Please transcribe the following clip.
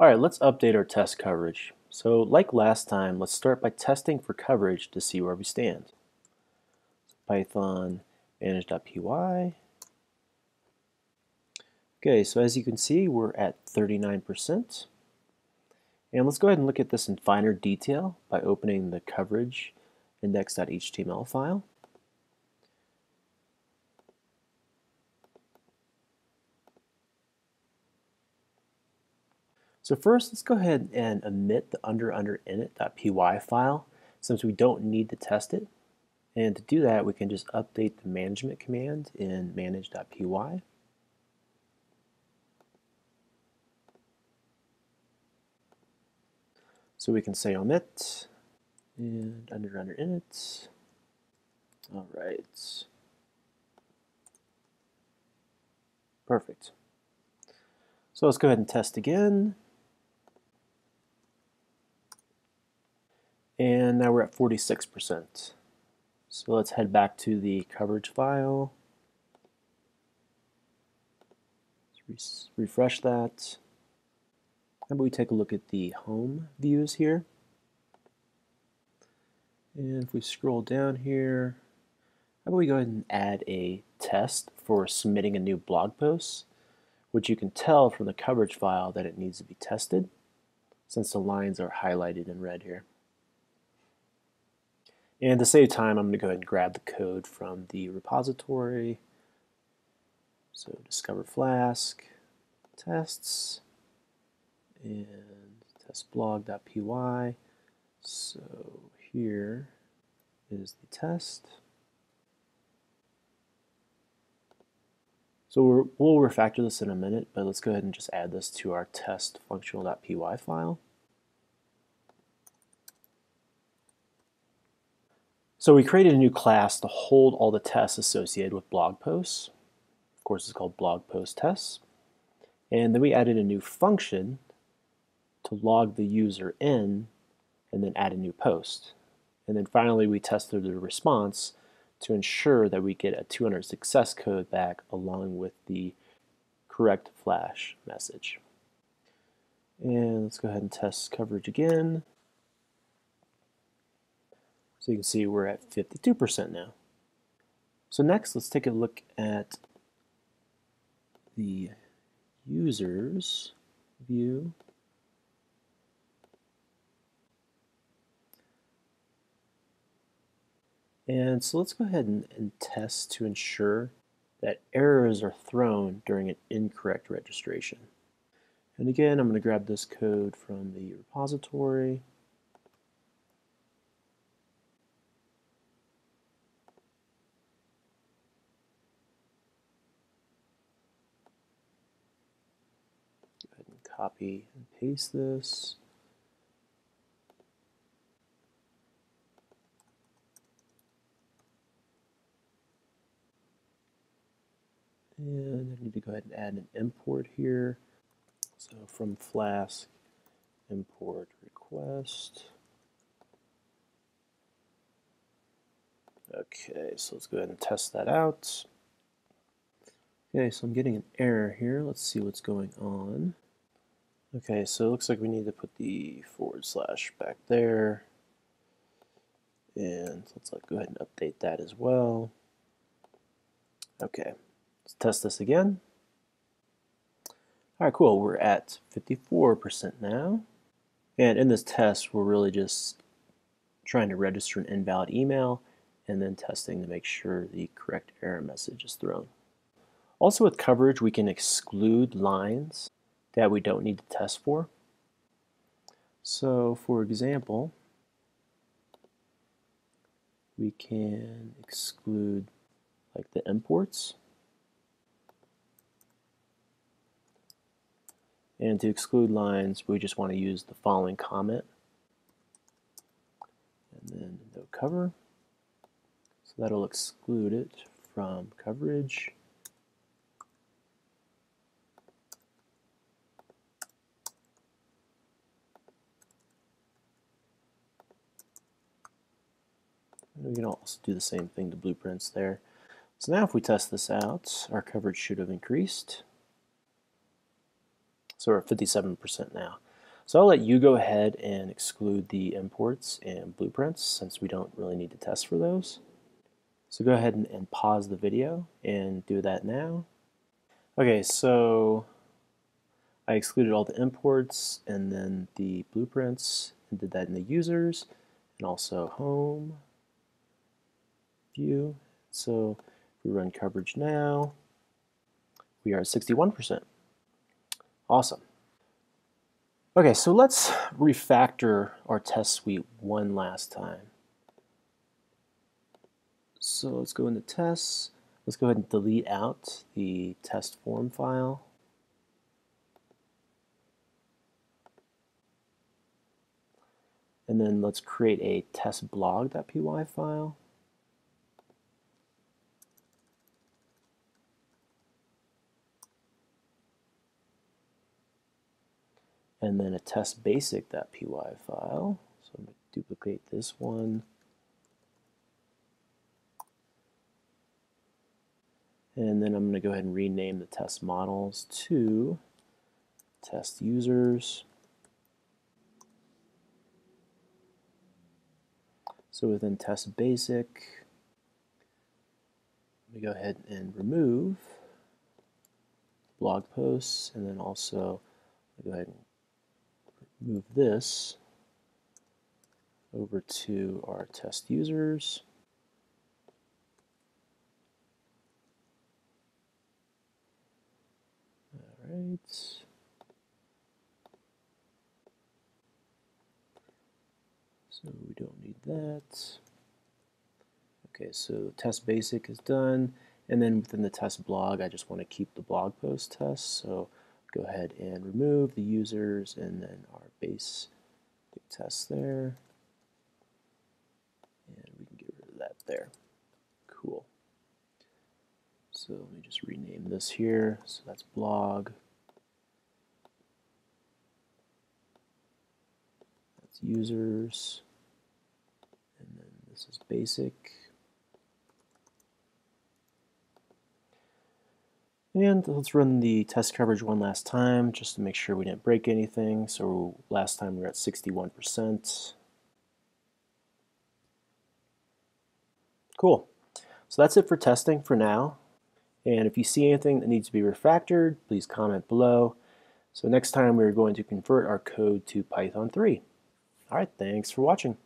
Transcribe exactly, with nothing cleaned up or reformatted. Alright, let's update our test coverage. So like last time, let's start by testing for coverage to see where we stand. Python manage.py. Okay, so as you can see, we're at thirty-nine percent. And let's go ahead and look at this in finer detail by opening the coverage index.html file. So first, let's go ahead and omit the under under init.py file since we don't need to test it. And to do that, we can just update the management command in manage.py. So we can say omit and under under init. All right. Perfect. So let's go ahead and test again. And now we're at forty-six percent. So let's head back to the coverage file. Let's re refresh that. How about we take a look at the home views here? And if we scroll down here, how about we go ahead and add a test for submitting a new blog post, which you can tell from the coverage file that it needs to be tested since the lines are highlighted in red here. And to save time, I'm going to go ahead and grab the code from the repository. So discover Flask, tests, and testblog.py. So here is the test. So we're, we'll refactor this in a minute, but let's go ahead and just add this to our testfunctional.py file. So we created a new class to hold all the tests associated with blog posts. Of course, it's called BlogPostTests. And then we added a new function to log the user in and then add a new post. And then finally, we tested the response to ensure that we get a two hundred success code back along with the correct Flash message. And let's go ahead and test coverage again. So you can see we're at fifty-two percent now. So next, let's take a look at the users view. And so let's go ahead and, and test to ensure that errors are thrown during an incorrect registration. And again, I'm going to grab this code from the repository. Copy and paste this. And I need to go ahead and add an import here. So from Flask, import request. Okay, so let's go ahead and test that out. Okay, so I'm getting an error here. Let's see what's going on. Okay, so it looks like we need to put the forward slash back there. And let's go ahead and update that as well. Okay, let's test this again. All right, cool, we're at fifty-four percent now. And in this test, we're really just trying to register an invalid email and then testing to make sure the correct error message is thrown. Also with coverage, we can exclude lines that we don't need to test for. So for example, we can exclude like the imports. And to exclude lines, we just want to use the following comment and then no cover. So that'll exclude it from coverage. We can also do the same thing to blueprints there. So now if we test this out, our coverage should have increased. So we're at fifty-seven percent now. So I'll let you go ahead and exclude the imports and blueprints since we don't really need to test for those. So go ahead and, and pause the video and do that now. Okay, so I excluded all the imports and then the blueprints and did that in the users and also home, view. So if we run coverage now, we are at sixty-one percent. Awesome. Okay, so let's refactor our test suite one last time. So let's go into tests. Let's go ahead and delete out the test form file. And then let's create a testblog.py file. And then a test basic.py file. So I'm going to duplicate this one. And then I'm going to go ahead and rename the test models to test users. So within test basic, we go ahead and remove blog posts, and then also go ahead and move this over to our test users. All right. So we don't need that. Okay, so test basic is done. And then within the test blog, I just want to keep the blog post test. So go ahead and remove the users and then our base test there. And we can get rid of that there. Cool. So let me just rename this here. So that's blog. That's users. And then this is basic. And let's run the test coverage one last time just to make sure we didn't break anything. So last time we were at sixty-one percent. Cool. So that's it for testing for now. And if you see anything that needs to be refactored, please comment below. So next time we're going to convert our code to Python three. All right, thanks for watching.